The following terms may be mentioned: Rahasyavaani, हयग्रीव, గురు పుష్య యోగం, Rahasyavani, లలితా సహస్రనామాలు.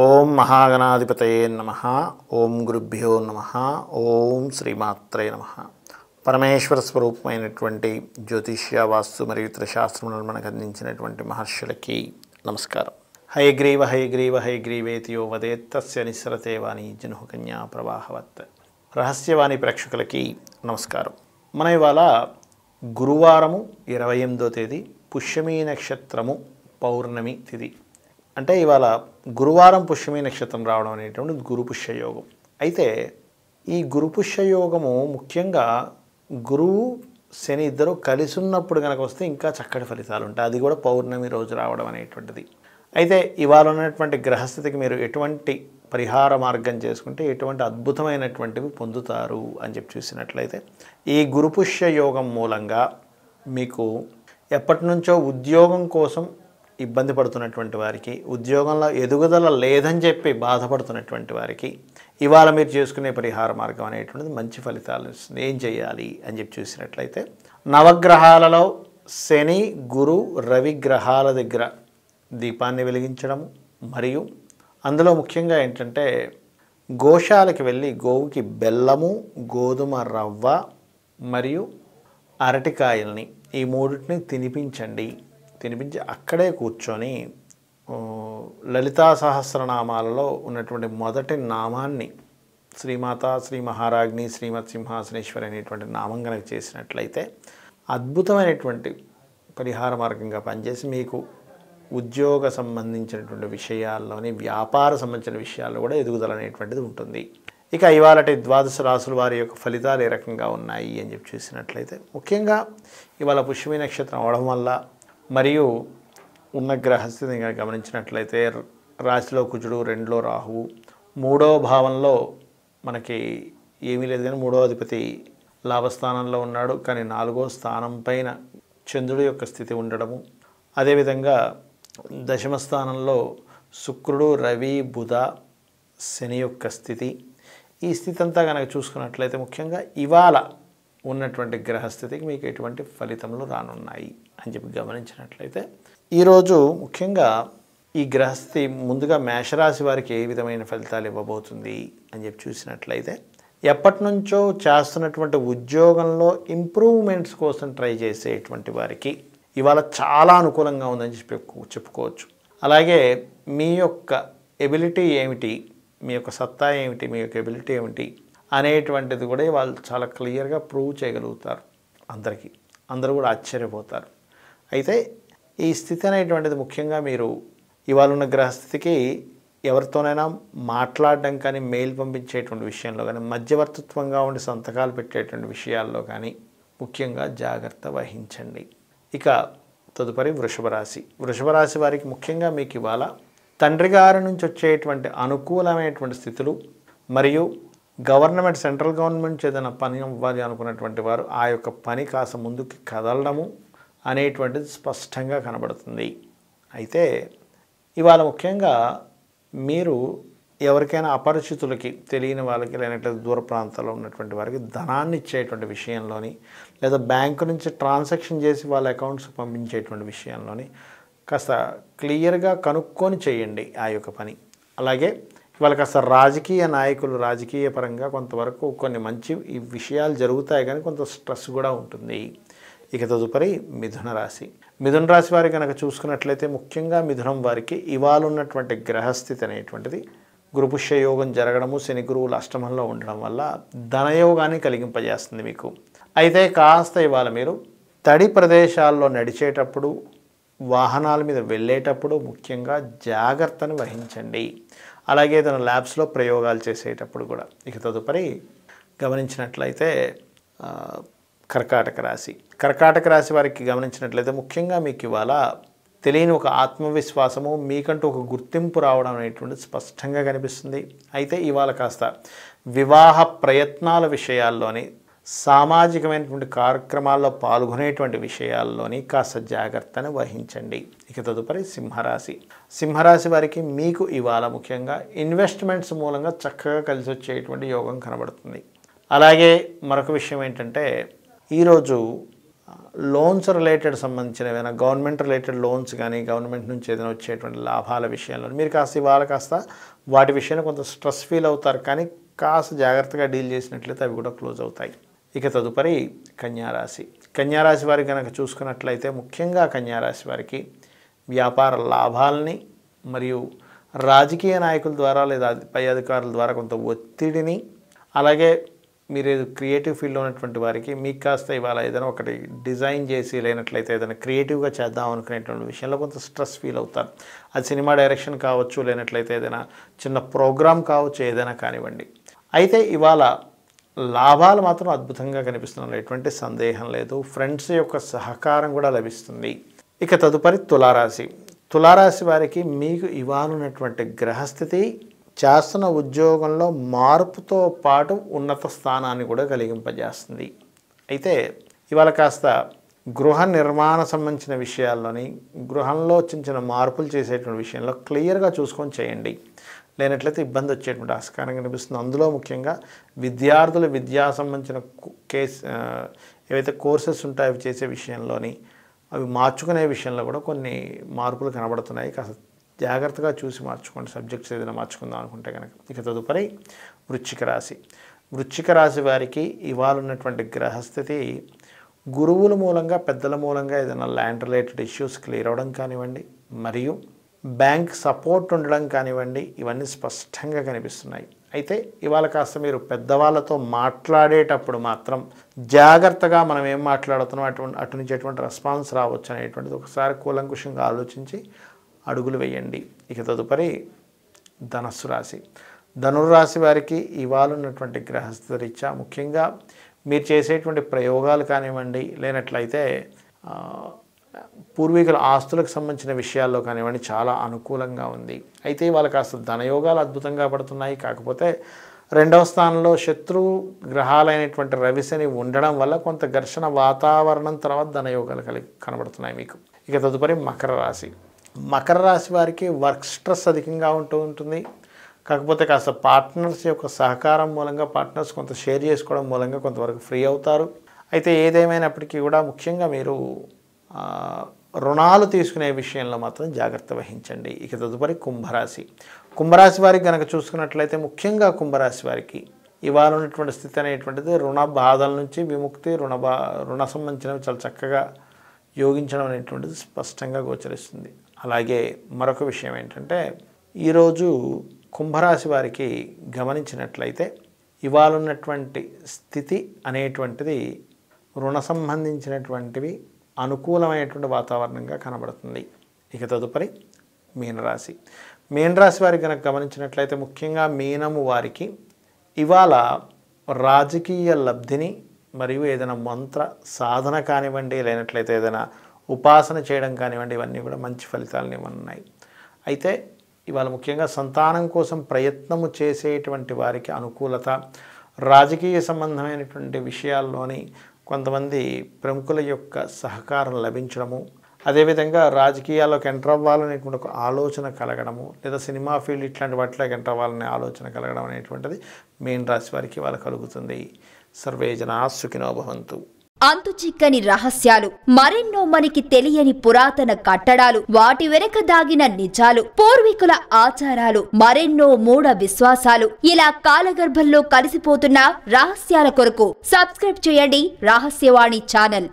ओम महागणाधिपतये नमः। ओम गुरुभ्यो नमः। ओम श्रीमात्रे नमः। परमेश्वर स्वरूपमैनटुवंटि ज्योतिष्य वास्तु मरियु त्रिशास्त्रमुलनु मनकु अंदिंचिनटुवंटि महर्षुलकि नमस्कारं। हयग्रीव हयग्रीव हयग्रीवेति यो वदेत् तस्य निस्सरते वाणी जनुः कन्या प्रवाहवत्। रहस्यवाणी प्रेक्षकुलकि नमस्कारं। मन इवाल गुरुवारम 28వ తేదీ పుష్యమి నక్షత్రము పౌర్ణమి తిథి। అంటే ఇవాళ గురువారం పుష్యమి నక్షత్రం రావడం అనేటువంటి గురు పుష్య యోగం. అయితే ఈ గురు పుష్య యోగము ముఖ్యంగా గురువు శని ఇద్దరు కలిసి ఉన్నప్పుడు గనక వస్తే ఇంకా చక్కటి ఫలితాలు ఉంటాయి. అది కూడా పౌర్ణమి రోజు రావడం అనేటువంటిది. అయితే ఇవాళ ఉన్నటువంటి గ్రహస్థితికి మీరు ఎటువంటి పరిహార మార్గం చేసుకుంటే ఎటువంటి అద్భుతమైనటువంటివి పొందుతారు అని చెప్పి చూసినట్లయితే ఈ గురు పుష్య యోగం మూలంగా మీకు ఎప్పటి నుంచో ఉద్యోగం కోసం ఇబ్బంది పడుతున్నటువంటి వారికి, ఉద్యోగంలో ఎదుగుదల లేదని చెప్పి బాధపడుతున్నటువంటి వారికి ఇవాళ మీరు చేసుకునే పరిహార మార్గం అనేటువంటిది మంచి ఫలితాలు ఇస్తుంది. ఏం చేయాలి అని చెప్పి చూసినట్లయితే నవగ్రహాలలో శని గురు రవి గ్రహాల దగ్గర దీపాన్ని వెలిగించడము, మరియు అందులో ముఖ్యంగా ఏంటంటే గోశాలకి వెళ్ళి గోవుకి బెల్లము, గోధుమ రవ్వ మరియు అరటికాయల్ని ఈ మూడింటిని తినిపించండి. తినిపించి అక్కడే కూర్చొని లలితా సహస్రనామాలలో ఉన్నటువంటి మొదటి నామాన్ని శ్రీమాత, శ్రీ మహారాజ్ని, శ్రీమత్ సింహాసనేశ్వరి అనేటువంటి నామం కనుక చేసినట్లయితే అద్భుతమైనటువంటి పరిహార మార్గంగా పనిచేసి మీకు ఉద్యోగ సంబంధించినటువంటి విషయాల్లోని, వ్యాపార సంబంధించిన విషయాల్లో కూడా ఎదుగుదల అనేటువంటిది ఉంటుంది. ఇక ఇవాళటి ద్వాదశ రాసుల వారి యొక్క ఫలితాలు ఏ రకంగా ఉన్నాయి అని చెప్పి చూసినట్లయితే ముఖ్యంగా ఇవాళ పుష్యమి నక్షత్రం అవడం వల్ల మరియు ఉన్న గ్రహస్థితిని గమనించినట్లయితే రాశిలో కుజుడు, రెండులో రాహువు, మూడో భావంలో మనకి ఏమీ లేదు కానీ మూడో అధిపతి లాభస్థానంలో ఉన్నాడు, కానీ నాలుగో స్థానం పైన చంద్రుడి యొక్క స్థితి ఉండడము, అదేవిధంగా దశమస్థానంలో శుక్రుడు, రవి, బుధ, శని యొక్క స్థితి. ఈ స్థితి అంతా కనుక చూసుకున్నట్లయితే ముఖ్యంగా ఇవాళ ఉన్నటువంటి గ్రహస్థితికి మీకు ఎటువంటి ఫలితములు రానున్నాయి అని చెప్పి గమనించినట్లయితే ఈరోజు ముఖ్యంగా ఈ గ్రహస్థితి ముందుగా మేషరాశి వారికి ఏ విధమైన ఫలితాలు ఇవ్వబోతుంది అని చెప్పి చూసినట్లయితే ఎప్పటి నుంచో చేస్తున్నటువంటి ఉద్యోగంలో ఇంప్రూవ్మెంట్స్ కోసం ట్రై చేసేటువంటి వారికి ఇవాళ చాలా అనుకూలంగా ఉందని చెప్పుకోవచ్చు. అలాగే మీ యొక్క ఎబిలిటీ ఏమిటి, మీ యొక్క సత్తా ఏమిటి, మీ యొక్క ఎబిలిటీ ఏమిటి అనేటువంటిది కూడా వాళ్ళు చాలా క్లియర్గా ప్రూవ్ చేయగలుగుతారు. అందరూ కూడా ఆశ్చర్యపోతారు. అయితే ఈ స్థితి అనేటువంటిది ముఖ్యంగా మీరు ఇవాళ ఉన్న గ్రహస్థితికి ఎవరితోనైనా మాట్లాడడం కానీ, మెయిల్ పంపించేటువంటి విషయంలో కానీ, మధ్యవర్తిత్వంగా ఉండి సంతకాలు పెట్టేటువంటి విషయాల్లో కానీ ముఖ్యంగా జాగ్రత్త వహించండి. ఇక తదుపరి వృషభ రాశి వారికి ముఖ్యంగా మీకు ఇవాళ తండ్రి గారి నుంచి వచ్చేటువంటి అనుకూలమైనటువంటి స్థితులు మరియు గవర్నమెంట్, సెంట్రల్ గవర్నమెంట్ ఏదైనా పని ఇవ్వాలి అనుకున్నటువంటి వారు ఆ యొక్క పని కాస్త ముందుకు కదలడము అనేటువంటిది స్పష్టంగా కనబడుతుంది. అయితే ఇవాళ ముఖ్యంగా మీరు ఎవరికైనా అపరిచితులకి, తెలియని వాళ్ళకి, లేనట్లయితే దూర ప్రాంతాల్లో ఉన్నటువంటి వారికి ధనాన్ని ఇచ్చేటువంటి విషయంలోని, లేదా బ్యాంకు నుంచి ట్రాన్సాక్షన్ చేసి వాళ్ళ అకౌంట్స్ పంపించేటువంటి విషయంలోని కాస్త క్లియర్గా కనుక్కొని చేయండి ఆ యొక్క పని. అలాగే ఇవాళ కాస్త రాజకీయ నాయకులు, రాజకీయ పరంగా కొంతవరకు కొన్ని మంచి ఈ విషయాలు జరుగుతాయి, కానీ కొంత స్ట్రెస్ కూడా ఉంటుంది. ఇక తదుపరి మిథున రాశి వారి కనుక చూసుకున్నట్లయితే ముఖ్యంగా మిథునం వారికి ఇవాళ ఉన్నటువంటి గ్రహస్థితి అనేటువంటిది గురుపుష్య యోగం జరగడము, శని గురువులు అష్టమంలో ఉండడం వల్ల ధనయోగాన్ని కలిగింపజేస్తుంది మీకు. అయితే కాస్త ఇవాళ మీరు తడి ప్రదేశాల్లో నడిచేటప్పుడు, వాహనాల మీద వెళ్ళేటప్పుడు ముఖ్యంగా జాగ్రత్తను వహించండి. అలాగే తన ల్యాబ్స్లో ప్రయోగాలు చేసేటప్పుడు కూడా. ఇక తదుపరి గమనించినట్లయితే కర్కాటక రాశి వారికి గమనించినట్లయితే ముఖ్యంగా మీకు ఇవాళ తెలియని ఒక ఆత్మవిశ్వాసము, మీకంటూ ఒక గుర్తింపు రావడం అనేటువంటిది స్పష్టంగా కనిపిస్తుంది. అయితే ఇవాళ కాస్త వివాహ ప్రయత్నాల విషయాల్లోని, సామాజికమైనటువంటి కార్యక్రమాల్లో పాల్గొనేటువంటి విషయాల్లోని కాస్త జాగ్రత్తను వహించండి. ఇక తదుపరి సింహరాశి వారికి మీకు ఇవాళ ముఖ్యంగా ఇన్వెస్ట్మెంట్స్ మూలంగా చక్కగా కలిసి వచ్చేటువంటి యోగం కనబడుతుంది. అలాగే మరొక విషయం ఏంటంటే ఈరోజు లోన్స్ రిలేటెడ్ సంబంధించిన ఏమైనా గవర్నమెంట్ రిలేటెడ్ లోన్స్ కానీ గవర్నమెంట్ నుంచి ఏదైనా వచ్చేటువంటి లాభాల విషయంలో మీరు కాస్త ఇవాళ కాస్త వాటి విషయంలో కొంత స్ట్రెస్ ఫీల్ అవుతారు, కానీ కాస్త జాగ్రత్తగా డీల్ చేసినట్లయితే అవి కూడా క్లోజ్ అవుతాయి. ఇక తదుపరి కన్యారాశి. కన్యారాశి వారికి కనుక చూసుకున్నట్లయితే ముఖ్యంగా కన్యారాశి వారికి వ్యాపార లాభాలని మరియు రాజకీయ నాయకుల ద్వారా లేదా పై అధికారుల ద్వారా కొంత ఒత్తిడిని, అలాగే మీరు క్రియేటివ్ ఫీల్డ్లో ఉన్నటువంటి వారికి మీకు కాస్త ఇవాళ ఏదైనా ఒకటి డిజైన్ చేసి లేనట్లయితే ఏదైనా క్రియేటివ్గా చేద్దాం అనుకునేటువంటి విషయంలో కొంత స్ట్రెస్ ఫీల్ అవుతారు. అది సినిమా డైరెక్షన్ కావచ్చు, లేనట్లయితే ఏదైనా చిన్న ప్రోగ్రామ్ కావచ్చు, ఏదైనా కానివ్వండి. అయితే ఇవాళ లాభాలు మాత్రం అద్భుతంగా కనిపిస్తున్నాయి, ఎటువంటి సందేహం లేదు. ఫ్రెండ్స్ యొక్క సహకారం కూడా లభిస్తుంది. ఇక తదుపరి తులారాశి. తులారాశి వారికి మీకు ఇవాళ ఉన్నటువంటి గ్రహస్థితి చేస్తున్న ఉద్యోగంలో మార్పుతో పాటు ఉన్నత స్థానాన్ని కూడా కలిగింపజేస్తుంది. అయితే ఇవాళ కాస్త గృహ నిర్మాణ సంబంధించిన విషయాల్లోని గృహంలో చిన్న చిన్న మార్పులు చేసేటువంటి విషయంలో క్లియర్గా చూసుకొని చేయండి, లేనట్లయితే ఇబ్బంది వచ్చేటువంటి ఆస్కారం కనిపిస్తుంది. అందులో ముఖ్యంగా విద్యార్థుల విద్యా సంబంధించిన ఏవైతే కోర్సెస్ ఉంటాయో అవి చేసే విషయంలోని అవి మార్చుకునే విషయంలో కూడా కొన్ని మార్పులు కనబడుతున్నాయి. కాస్త జాగ్రత్తగా చూసి మార్చుకోండి, సబ్జెక్ట్స్ ఏదైనా మార్చుకుందాం అనుకుంటే కనుక. ఇక తదుపరి వృశ్చిక రాశి. వృశ్చిక రాశి వారికి ఇవాళ ఉన్నటువంటి గ్రహస్థితి గురువుల మూలంగా పెద్దల మూలంగా ఏదైనా ల్యాండ్ రిలేటెడ్ ఇష్యూస్ క్లియర్ అవ్వడం కానివ్వండి, మరియు బ్యాంక్ సపోర్ట్ ఉండడం కానివ్వండి, ఇవన్నీ స్పష్టంగా కనిపిస్తున్నాయి. అయితే ఇవాళ కాస్త మీరు పెద్దవాళ్ళతో మాట్లాడేటప్పుడు మాత్రం జాగ్రత్తగా మనం ఏం మాట్లాడుతున్నాం, అటు నుంచి ఎటువంటి రెస్పాన్స్ రావచ్చు అనేటువంటిది ఒకసారి కూలంకుషంగా ఆలోచించి అడుగులు వేయండి. ఇక తదుపరి ధనస్సు రాశి. ధనుర్రాశి వారికి ఇవాళ ఉన్నటువంటి గ్రహస్థితి రీత్యా ముఖ్యంగా మీరు చేసేటువంటి ప్రయోగాలు కానివ్వండి, లేనట్లయితే పూర్వీకుల ఆస్తులకు సంబంధించిన విషయాల్లో కానివ్వండి చాలా అనుకూలంగా ఉంది. అయితే ఇవాళ కాస్త ధనయోగాలు అద్భుతంగా పడుతున్నాయి. కాకపోతే రెండవ స్థానంలో శత్రు గ్రహాలైనటువంటి రవిశని ఉండడం వల్ల కొంత ఘర్షణ వాతావరణం తర్వాత ధనయోగాలు కనబడుతున్నాయి మీకు. ఇక తదుపరి మకర రాశి. మకర రాశి వారికి వర్క్ స్ట్రెస్ అధికంగా ఉంటుంది. కాకపోతే కాస్త పార్ట్నర్స్ యొక్క సహకారం మూలంగా పార్ట్నర్స్ కొంత షేర్ చేసుకోవడం మూలంగా కొంతవరకు ఫ్రీ అవుతారు. అయితే ఏదేమైనప్పటికీ కూడా ముఖ్యంగా మీరు రుణాలు తీసుకునే విషయంలో మాత్రం జాగ్రత్త వహించండి. ఇక తదుపరి కుంభరాశి. కుంభరాశి వారికి కనుక చూసుకున్నట్లయితే ముఖ్యంగా కుంభరాశి వారికి ఇవాళ ఉన్నటువంటి స్థితి అనేటువంటిది రుణ బాధల నుంచి విముక్తి, రుణ సంబంధించినవి చాలా చక్కగా యోగించడం అనేటువంటిది స్పష్టంగా గోచరిస్తుంది. అలాగే మరొక విషయం ఏంటంటే ఈరోజు కుంభరాశి వారికి గమనించినట్లయితే ఇవాళ ఉన్నటువంటి స్థితి అనేటువంటిది రుణ సంబంధించినటువంటివి అనుకూలమైనటువంటి వాతావరణంగా కనబడుతుంది. ఇక తదుపరి మీనరాశి. మీనరాశి వారికి కనుక గమనించినట్లయితే ముఖ్యంగా మీనము వారికి ఇవాళ రాజకీయ లబ్ధిని మరియు ఏదైనా మంత్ర సాధన కానివ్వండి, లేనట్లయితే ఏదైనా ఉపాసన చేయడం కానివ్వండి, ఇవన్నీ కూడా మంచి ఫలితాలను ఇవ్వనున్నాయి. అయితే ఇవాళ ముఖ్యంగా సంతానం కోసం ప్రయత్నము చేసేటువంటి వారికి అనుకూలత, రాజకీయ సంబంధమైనటువంటి విషయాల్లోని కొంతమంది ప్రముఖుల యొక్క సహకారం లభించడము, అదేవిధంగా రాజకీయాల్లోకి ఎంటర్ అవ్వాలనేటువంటి ఒక ఆలోచన కలగడము, లేదా సినిమా ఫీల్డ్ ఇట్లాంటి వాటిలోకి ఎంటర్ అవ్వాలనే ఆలోచన కలగడం అనేటువంటిది మీన రాశి వారికి ఇవాళ కలుగుతుంది. సర్వే జనాః సుఖినో భవంతు. అంతు చిక్కని రహస్యాలు, మరెన్నో మనకి తెలియని పురాతన కట్టడాలు, వాటి వెనక దాగిన నిజాలు, పూర్వీకుల ఆచారాలు, మరెన్నో మూఢ విశ్వాసాలు, ఇలా కాలగర్భంలో కలిసిపోతున్న రహస్యాల కొరకు సబ్స్క్రైబ్ చేయండి రహస్యవాణి ఛానల్.